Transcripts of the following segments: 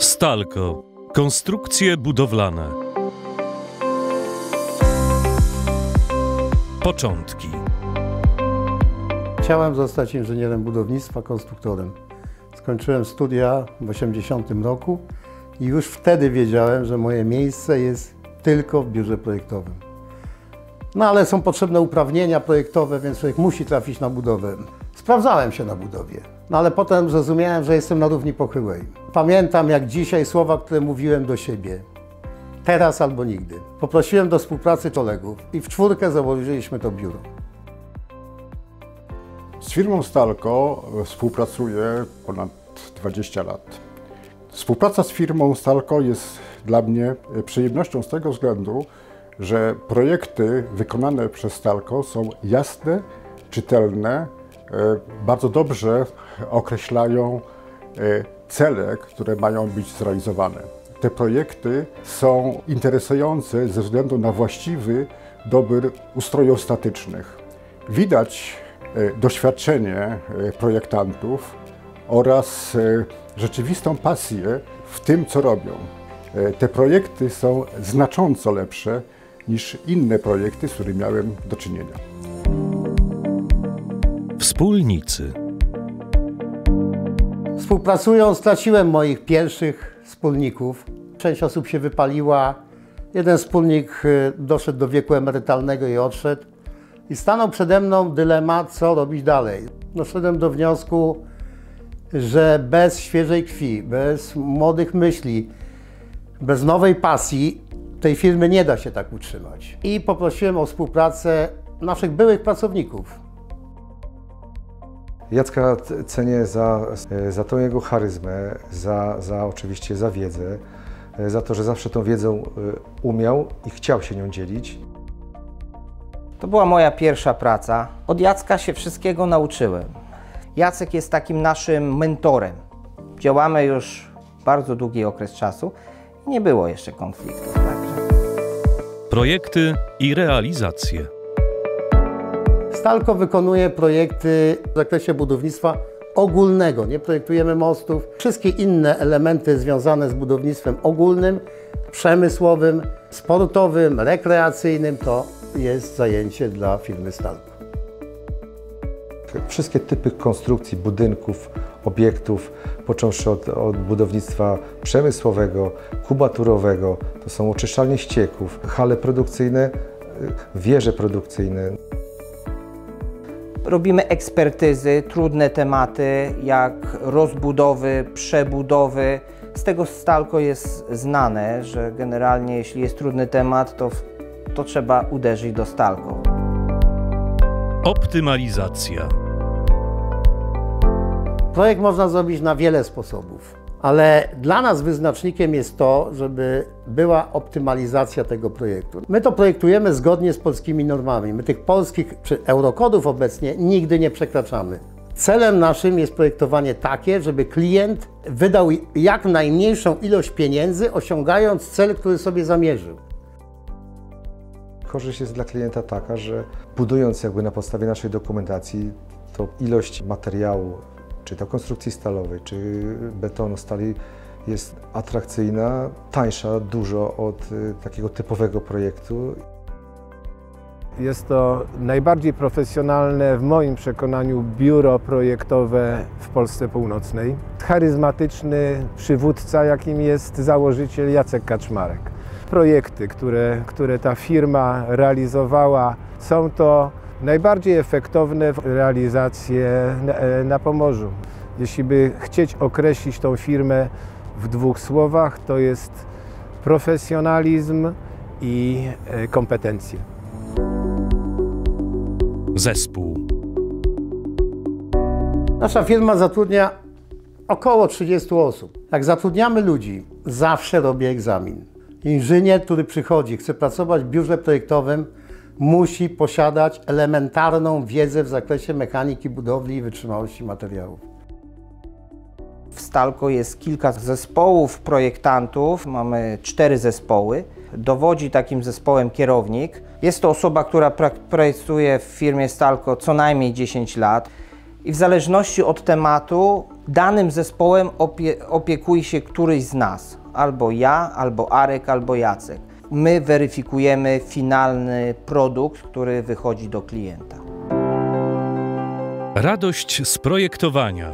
Stalko. Konstrukcje budowlane. Początki. Chciałem zostać inżynierem budownictwa, konstruktorem. Skończyłem studia w 80 roku i już wtedy wiedziałem, że moje miejsce jest tylko w biurze projektowym. No ale są potrzebne uprawnienia projektowe, więc człowiek musi trafić na budowę. Sprawdzałem się na budowie, no ale potem zrozumiałem, że jestem na równi pochyłej. Pamiętam jak dzisiaj słowa, które mówiłem do siebie. Teraz albo nigdy. Poprosiłem do współpracy kolegów i w czwórkę założyliśmy to biuro. Z firmą Stalko współpracuję ponad 20 lat. Współpraca z firmą Stalko jest dla mnie przyjemnością z tego względu, że projekty wykonane przez Stalko są jasne, czytelne, bardzo dobrze określają cele, które mają być zrealizowane. Te projekty są interesujące ze względu na właściwy dobór ustrojów statycznych. Widać doświadczenie projektantów oraz rzeczywistą pasję w tym, co robią. Te projekty są znacząco lepsze niż inne projekty, z którymi miałem do czynienia. Wspólnicy. Współpracując straciłem moich pierwszych wspólników. Część osób się wypaliła. Jeden wspólnik doszedł do wieku emerytalnego i odszedł. I stanął przede mną dylemat, co robić dalej. Doszedłem do wniosku, że bez świeżej krwi, bez młodych myśli, bez nowej pasji tej firmy nie da się tak utrzymać. I poprosiłem o współpracę naszych byłych pracowników. Jacka cenię za tą jego charyzmę, oczywiście za wiedzę, za to, że zawsze tą wiedzą umiał i chciał się nią dzielić. To była moja pierwsza praca. Od Jacka się wszystkiego nauczyłem. Jacek jest takim naszym mentorem. Działamy już bardzo długi okres czasu. Nie było jeszcze konfliktów. Także. Projekty i realizacje. Stalko wykonuje projekty w zakresie budownictwa ogólnego. Nie projektujemy mostów. Wszystkie inne elementy związane z budownictwem ogólnym, przemysłowym, sportowym, rekreacyjnym to jest zajęcie dla firmy Stalko. Wszystkie typy konstrukcji budynków, obiektów, począwszy od budownictwa przemysłowego, kubaturowego, to są oczyszczalnie ścieków, hale produkcyjne, wieże produkcyjne. Robimy ekspertyzy, trudne tematy jak rozbudowy, przebudowy. Z tego Stalko jest znane, że generalnie jeśli jest trudny temat, to trzeba uderzyć do Stalko. Optymalizacja. Projekt można zrobić na wiele sposobów, ale dla nas wyznacznikiem jest to, żeby była optymalizacja tego projektu. My to projektujemy zgodnie z polskimi normami. My tych polskich czy eurokodów obecnie nigdy nie przekraczamy. Celem naszym jest projektowanie takie, żeby klient wydał jak najmniejszą ilość pieniędzy, osiągając cel, który sobie zamierzył. Korzyść jest dla klienta taka, że budując jakby na podstawie naszej dokumentacji, to ilość materiału, czy to konstrukcji stalowej, czy betonu, stali jest atrakcyjna, tańsza dużo od takiego typowego projektu. Jest to najbardziej profesjonalne, w moim przekonaniu, biuro projektowe w Polsce Północnej. Charyzmatyczny przywódca, jakim jest założyciel Jacek Kaczmarek. Projekty, które ta firma realizowała, są to najbardziej efektowne realizacje na Pomorzu. Jeśli by chcieć określić tą firmę w dwóch słowach, to jest profesjonalizm i kompetencje. Zespół. Nasza firma zatrudnia około 30 osób. Jak zatrudniamy ludzi, zawsze robię egzamin. Inżynier, który przychodzi, chce pracować w biurze projektowym, musi posiadać elementarną wiedzę w zakresie mechaniki budowli i wytrzymałości materiałów. W Stalko jest kilka zespołów projektantów, mamy 4 zespoły. Dowodzi takim zespołem kierownik. Jest to osoba, która pracuje w firmie Stalko co najmniej 10 lat i w zależności od tematu danym zespołem opiekuje się któryś z nas, albo ja, albo Arek, albo Jacek. My weryfikujemy finalny produkt, który wychodzi do klienta. Radość z projektowania.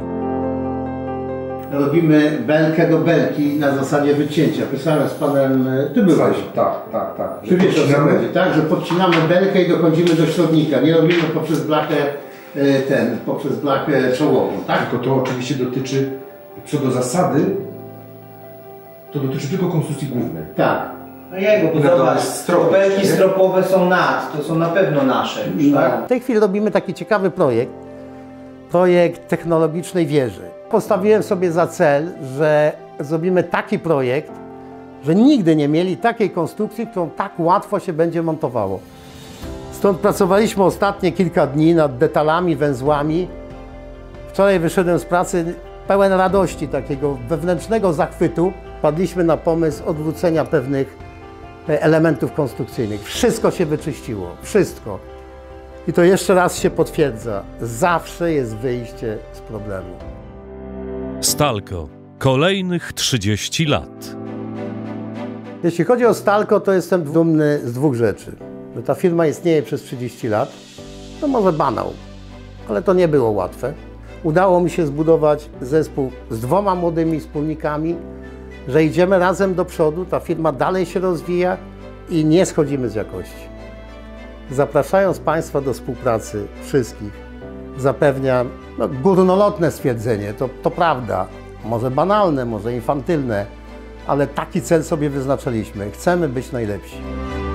Robimy belkę do belki na zasadzie wycięcia. Pisałem z panem, ty byłeś. Tak. Ty wiesz, o co chodzi, tak? Że podcinamy belkę i dochodzimy do środnika. Nie robimy poprzez blachę czołową, tak? Tylko to oczywiście dotyczy, co do zasady, to dotyczy tylko konstrukcji głównej. Tak. No jego, bo zobacz, belki stropowe są to są na pewno nasze już, tak? W tej chwili robimy taki ciekawy projekt, technologicznej wieży. Postawiłem sobie za cel, że zrobimy taki projekt, że nigdy nie mieli takiej konstrukcji, którą tak łatwo się będzie montowało. Stąd pracowaliśmy ostatnie kilka dni nad detalami, węzłami. Wczoraj wyszedłem z pracy pełen radości, takiego wewnętrznego zachwytu. Padliśmy na pomysł odwrócenia pewnych elementów konstrukcyjnych. Wszystko się wyczyściło, wszystko. I to jeszcze raz się potwierdza. Zawsze jest wyjście z problemu. Stalko. Kolejnych 30 lat. Jeśli chodzi o Stalko, to jestem dumny z dwóch rzeczy. Że ta firma istnieje przez 30 lat, to może banał, ale to nie było łatwe. Udało mi się zbudować zespół z dwoma młodymi wspólnikami, że idziemy razem do przodu, ta firma dalej się rozwija i nie schodzimy z jakości. Zapraszając Państwa do współpracy wszystkich, zapewniam górnolotne stwierdzenie, to prawda, może banalne, może infantylne, ale taki cel sobie wyznaczyliśmy. Chcemy być najlepsi.